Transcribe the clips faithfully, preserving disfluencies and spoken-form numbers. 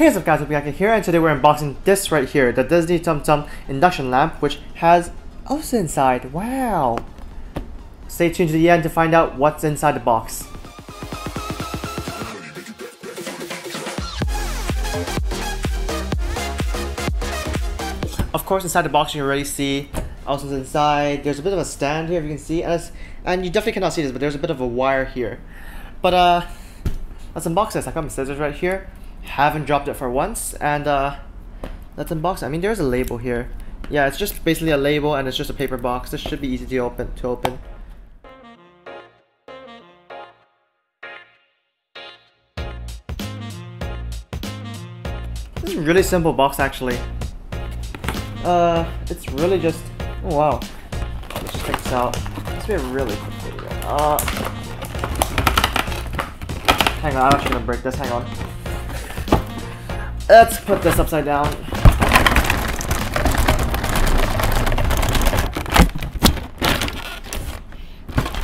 Hey, what's up guys, OPGuyK here, and today we're unboxing this right here, the Disney Tsum Tsum induction lamp, which has Elsa inside. Wow! Stay tuned to the end to find out what's inside the box. Of course, inside the box you can already see Elsa's inside. There's a bit of a stand here, if you can see, and, and you definitely cannot see this, but there's a bit of a wire here. But uh, let's unbox this. I got my scissors right here. Haven't dropped it for once, and uh, let's unbox it. I mean, there's a label here. Yeah, it's just basically a label, and it's just a paper box. This should be easy to open. To open. This is a really simple box, actually. Uh, it's really just. Oh wow. Let's just check this out. This will be a really quick video. Uh, hang on. I'm actually gonna break this. Hang on. Let's put this upside down.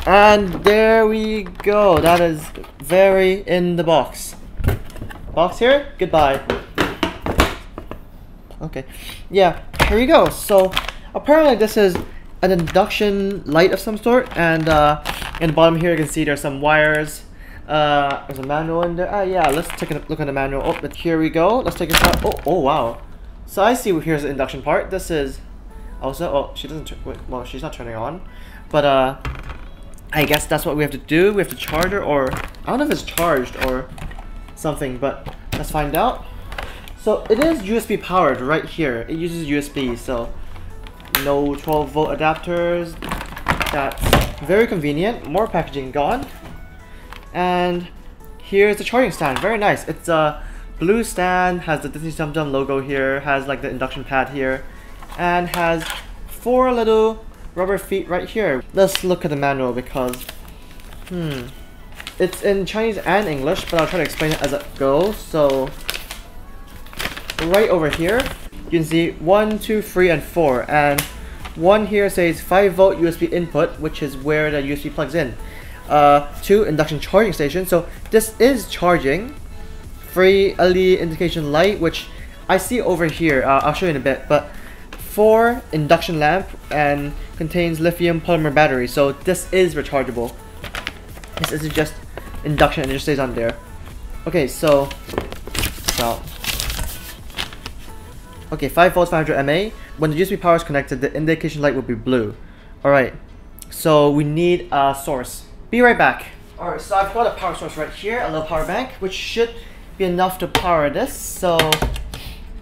And there we go. That is very in the box. Box here? Goodbye. Okay. Yeah, here we go. So, apparently this is an induction light of some sort. And uh, in the bottom here you can see there's some wires. Uh, there's a manual in there. Ah, yeah, let's take a look at the manual. Oh, but here we go. Let's take a shot. Oh, oh, wow. So I see here's the induction part. This is Elsa. Oh, she doesn't turn. Well, she's not turning on. But, uh, I guess that's what we have to do. We have to charge her, or I don't know if it's charged or something, but let's find out. So it is U S B powered right here. It uses U S B, so no twelve volt adapters. That's very convenient. More packaging gone. And here's the charging stand. Very nice. It's a blue stand, has the Disney Tsum Tsum logo here, has like the induction pad here, and has four little rubber feet right here. Let's look at the manual because, hmm, it's in Chinese and English, but I'll try to explain it as I go. So, right over here, you can see one, two, three, and four. And one here says five volt U S B input, which is where the U S B plugs in. Uh, two induction charging station. So this is charging. Free L E D indication light, which I see over here. Uh, I'll show you in a bit. But four induction lamp and contains lithium polymer battery. So this is rechargeable. This isn't just induction, it just stays on there. Okay, so so okay, five volts, five hundred milliamp hours. When the U S B power is connected, the indication light will be blue. All right. So we need a source. Be right back. Alright, so I've got a power source right here, a little power bank, which should be enough to power this. So,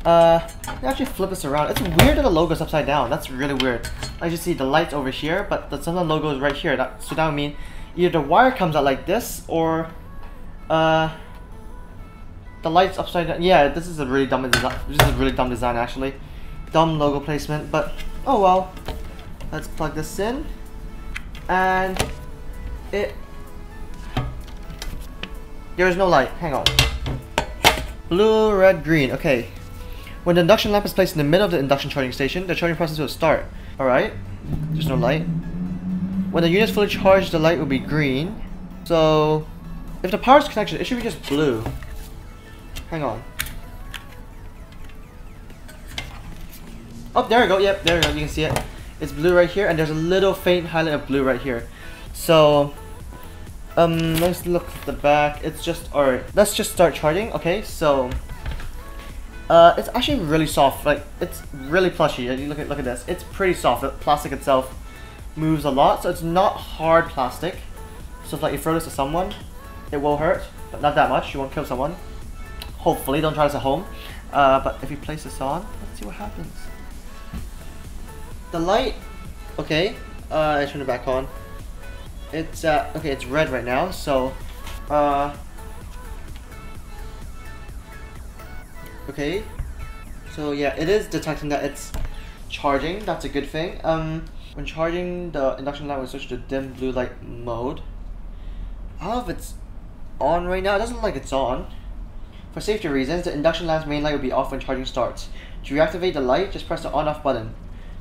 uh, I actually flip this around. It's weird that the logo's upside down. That's really weird. I just see the lights over here, but the Tsum Tsum logo is right here. That, so that would mean either the wire comes out like this, or uh, the light's upside down. Yeah, this is a really dumb design. This is a really dumb design actually. Dumb logo placement, but oh well. Let's plug this in, and. It, there is no light. Hang on. Blue, red, green. Okay. When the induction lamp is placed in the middle of the induction charging station, the charging process will start. Alright. There's no light. When the unit is fully charged, the light will be green. So, if the power is connected, it should be just blue. Hang on. Oh, there we go. Yep, there we go. You can see it. It's blue right here, and there's a little faint highlight of blue right here. So, um, let's look at the back. It's just, alright, let's just start charging. Okay, so, uh, it's actually really soft. Like, it's really plushy. Look at, look at this. It's pretty soft. The plastic itself moves a lot, so it's not hard plastic. So, if, like, you throw this to someone, it will hurt, but not that much. You won't kill someone. Hopefully, don't try this at home. Uh, but if you place this on, let's see what happens. The light, okay, uh, I turn it back on. It's uh, okay, it's red right now, so uh, okay, so yeah, it is detecting that it's charging. That's a good thing. Um, when charging, the induction light will switch to dim blue light mode. I don't know if it's on right now. It doesn't look like it's on. For safety reasons, the induction lamp's main light will be off when charging starts. To reactivate the light, just press the on-off button.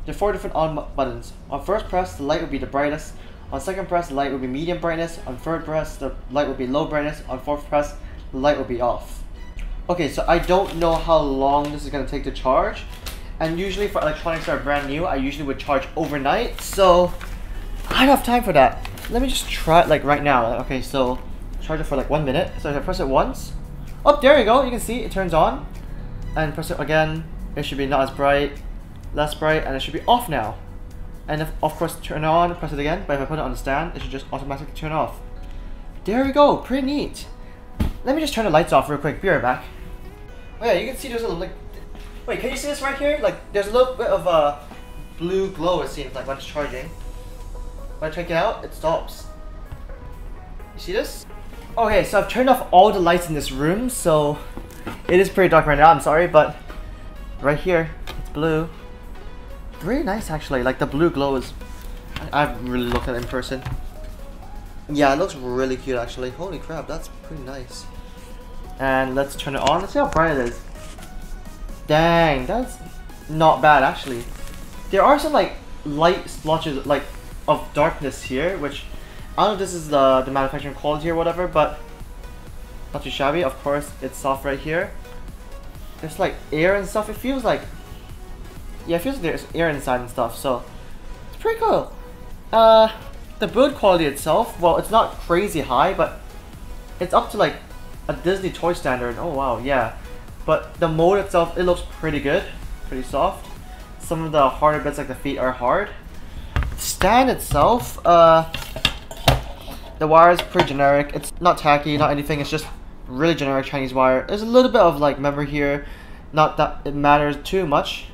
There are four different on buttons. On first press, the light will be the brightest. On second press, the light will be medium brightness. On third press, the light will be low brightness. On fourth press, the light will be off. Okay, so I don't know how long this is going to take to charge. And usually for electronics that are brand new, I usually would charge overnight. So I don't have time for that. Let me just try it like right now. Okay, so charge it for like one minute. So if I press it once. Oh, there you go. You can see it turns on. And press it again. It should be not as bright, less bright, and it should be off now. And if, of course, turn it on, press it again. But if I put it on the stand, it should just automatically turn off. There we go. Pretty neat. Let me just turn the lights off real quick. Be right back. Oh yeah, you can see there's a little, like, wait, can you see this right here? Like, there's a little bit of a blue glow, it seems like, when it's charging. When I check it out, it stops. You see this? Okay, so I've turned off all the lights in this room, so it is pretty dark right now, I'm sorry, but right here, it's blue. Really nice, actually. Like, the blue glow is... I, I've really looked at it in person. Yeah, it looks really cute, actually. Holy crap, that's pretty nice. And let's turn it on. Let's see how bright it is. Dang, that's not bad, actually. There are some, like, light splotches, like, of darkness here, which... I don't know if this is the, the manufacturing quality or whatever, but... Not too shabby. Of course, it's soft right here. There's, like, air and stuff. It feels like... Yeah, it feels like there's air inside and stuff, so... It's pretty cool. Uh, the build quality itself, well, it's not crazy high, but... It's up to, like... a Disney toy standard. Oh wow, yeah. But the mold itself, it looks pretty good, pretty soft. Some of the harder bits, like the feet, are hard. The stand itself, uh, the wire is pretty generic. It's not tacky, not anything. It's just really generic Chinese wire. There's a little bit of like memory here, not that it matters too much.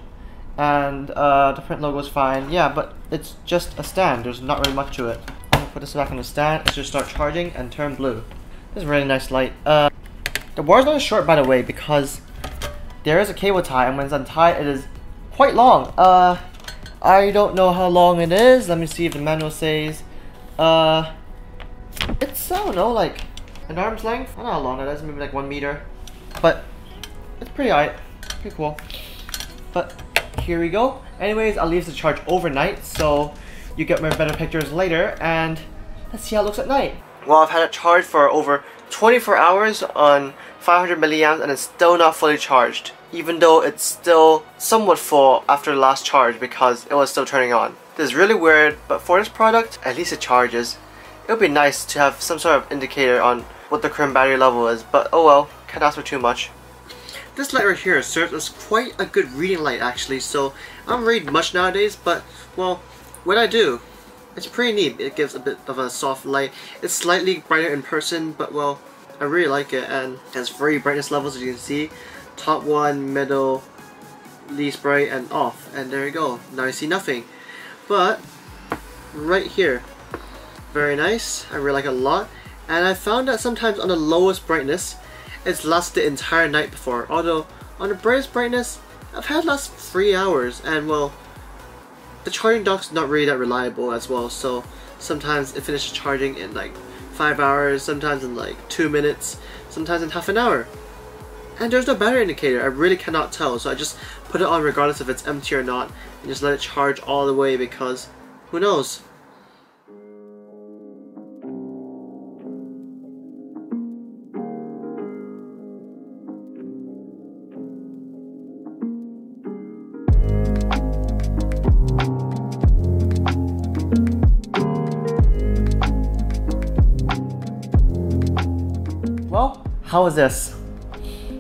And uh, the print logo is fine. Yeah, but it's just a stand. There's not really much to it. I'm gonna put this back on the stand. It should start charging and turn blue. This is a really nice light. Uh, the wire's not as short, by the way, because there is a cable tie, and when it's untied, it is quite long. Uh, I don't know how long it is. Let me see if the manual says. Uh, it's, I don't know, like an arm's length? I don't know how long that is, maybe like one meter. But it's pretty alright, pretty cool. But here we go. Anyways, I'll leave this to charge overnight, so you get my better pictures later, and let's see how it looks at night. Well, I've had it charged for over twenty-four hours on five hundred milliamps and it's still not fully charged, even though it's still somewhat full after the last charge because it was still turning on. This is really weird, but for this product, at least it charges. It would be nice to have some sort of indicator on what the current battery level is, but oh well, can't ask for too much. This light right here serves as quite a good reading light actually, so I don't read much nowadays, but well, what I do. It's pretty neat. It gives a bit of a soft light. It's slightly brighter in person, but well, I really like it, and it has three brightness levels as you can see. Top one, middle, least bright, and off. And there you go. Now you see nothing. But, right here. Very nice. I really like it a lot. And I found that sometimes on the lowest brightness, it's lasted the entire night before. Although, on the brightest brightness, I've had last three hours, and well, the charging dock's not really that reliable as well, so sometimes it finishes charging in like five hours, sometimes in like two minutes, sometimes in half an hour. And there's no battery indicator, I really cannot tell, so I just put it on regardless if it's empty or not, and just let it charge all the way because who knows. How is this?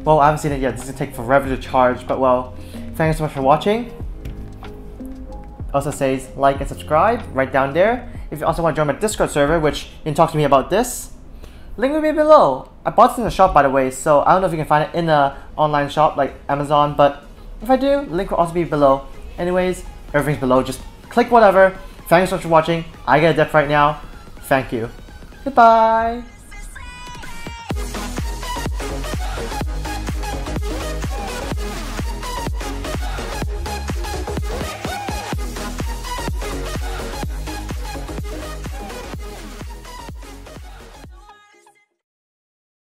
Well, I haven't seen it yet. This is gonna take forever to charge, but well, thanks so much for watching. Also says like and subscribe right down there. If you also want to join my Discord server, which you can talk to me about this, link will be below. I bought this in a shop, by the way, so I don't know if you can find it in an online shop like Amazon, but if I do, link will also be below. Anyways, everything's below. Just click whatever. Thanks so much for watching. I get a dip right now. Thank you. Goodbye.